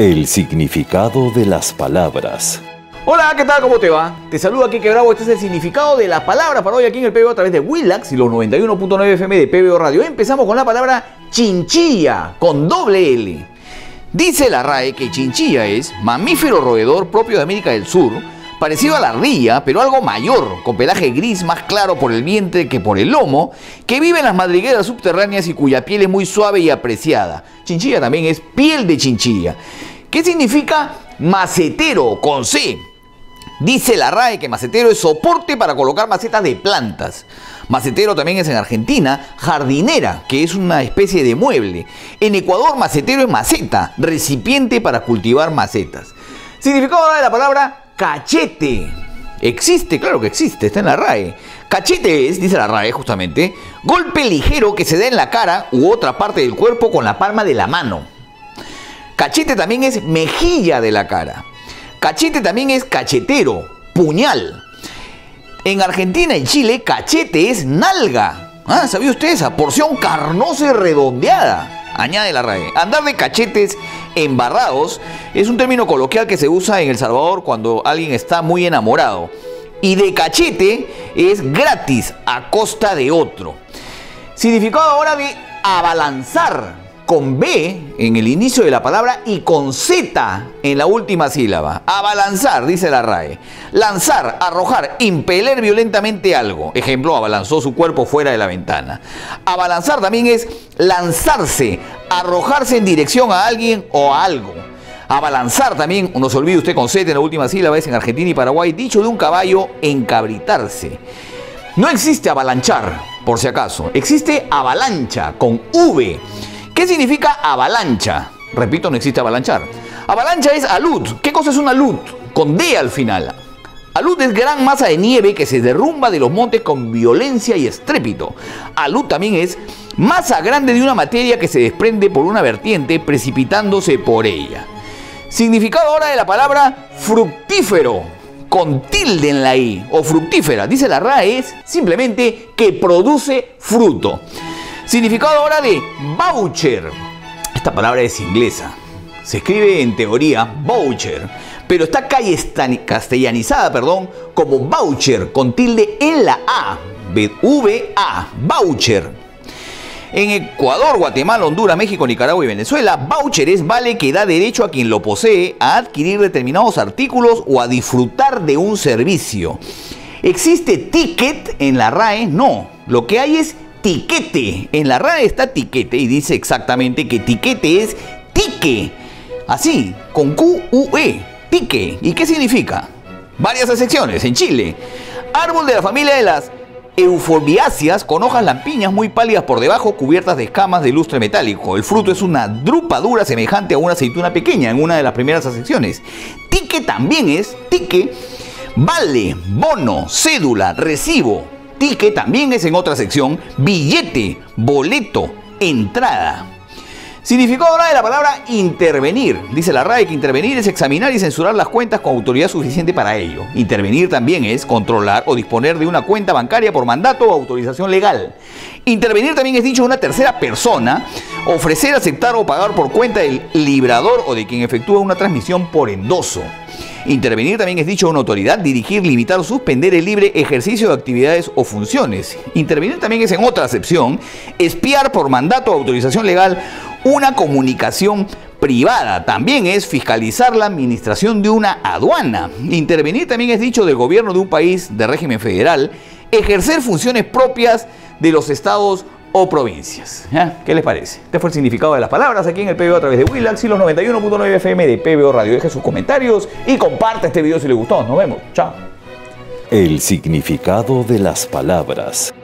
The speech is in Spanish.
El significado de las palabras. Hola, ¿qué tal? ¿Cómo te va? Te saluda Kike Bravo, este es el significado de las palabras para hoy aquí en el PBO a través de Willax y los 91.9 FM de PBO Radio. Empezamos con la palabra chinchilla, con doble L. Dice la RAE que chinchilla es mamífero roedor propio de América del Sur, parecido a la ardilla, pero algo mayor, con pelaje gris más claro por el vientre que por el lomo, que vive en las madrigueras subterráneas y cuya piel es muy suave y apreciada. Chinchilla también es piel de chinchilla. ¿Qué significa macetero con C? Dice la RAE que macetero es soporte para colocar macetas de plantas. Macetero también es en Argentina jardinera, que es una especie de mueble. En Ecuador macetero es maceta, recipiente para cultivar macetas. Significado de la palabra cachete. Existe, claro que existe, está en la RAE. Cachete es, dice la RAE justamente, golpe ligero que se da en la cara u otra parte del cuerpo con la palma de la mano. Cachete también es mejilla de la cara. Cachete también es cachetero, puñal. En Argentina y Chile, cachete es nalga. ¿Ah, sabía usted esa? Porción carnosa y redondeada, añade la RAE. Andar de cachetes embarrados es un término coloquial que se usa en El Salvador cuando alguien está muy enamorado. Y de cachete es gratis, a costa de otro. Significado ahora de abalanzar, con B en el inicio de la palabra y con Z en la última sílaba. Abalanzar, dice la RAE. Lanzar, arrojar, impeler violentamente algo. Ejemplo, abalanzó su cuerpo fuera de la ventana. Abalanzar también es lanzarse, arrojarse en dirección a alguien o a algo. Abalanzar también, no se olvide usted con Z en la última sílaba, es en Argentina y Paraguay, dicho de un caballo, encabritarse. No existe avalanchar, por si acaso. Existe avalancha, con V. ¿Qué significa avalancha? Repito, no existe avalanchar. Avalancha es alud. ¿Qué cosa es una alud? Con D al final. Alud es gran masa de nieve que se derrumba de los montes con violencia y estrépito. Alud también es masa grande de una materia que se desprende por una vertiente precipitándose por ella. Significado ahora de la palabra fructífero, con tilde en la I, o fructífera. Dice la RAE es simplemente que produce fruto. Significado ahora de voucher. Esta palabra es inglesa. Se escribe en teoría voucher, pero está castellanizada, como voucher, con tilde en la A. V-A, voucher. En Ecuador, Guatemala, Honduras, México, Nicaragua y Venezuela, voucher es vale que da derecho a quien lo posee a adquirir determinados artículos o a disfrutar de un servicio. ¿Existe ticket en la RAE? No. Lo que hay es tiquete. En la RAE está tiquete y dice exactamente que tiquete es tique, así, con Q-U-E, tique. ¿Y qué significa? Varias acepciones. En Chile, árbol de la familia de las euforbiáceas con hojas lampiñas muy pálidas por debajo, cubiertas de escamas de lustre metálico. El fruto es una drupa dura semejante a una aceituna pequeña, en una de las primeras acepciones. Tique también es tique, vale, bono, cédula, recibo. Tique también es en otra sección, billete, boleto, entrada. Significado ahora de la palabra intervenir. Dice la RAE que intervenir es examinar y censurar las cuentas con autoridad suficiente para ello. Intervenir también es controlar o disponer de una cuenta bancaria por mandato o autorización legal. Intervenir también es dicho de una tercera persona, ofrecer, aceptar o pagar por cuenta del librador o de quien efectúa una transmisión por endoso. Intervenir también es dicho a una autoridad, dirigir, limitar o suspender el libre ejercicio de actividades o funciones. Intervenir también es en otra acepción, espiar por mandato o autorización legal una comunicación privada. También es fiscalizar la administración de una aduana. Intervenir también es dicho del gobierno de un país de régimen federal, ejercer funciones propias de los estados o provincias. ¿Qué les parece? Este fue el significado de las palabras aquí en el PBO a través de Willax y los 91.9 FM de PBO Radio. Deje sus comentarios y comparte este video si les gustó. Nos vemos. Chao. El significado de las palabras.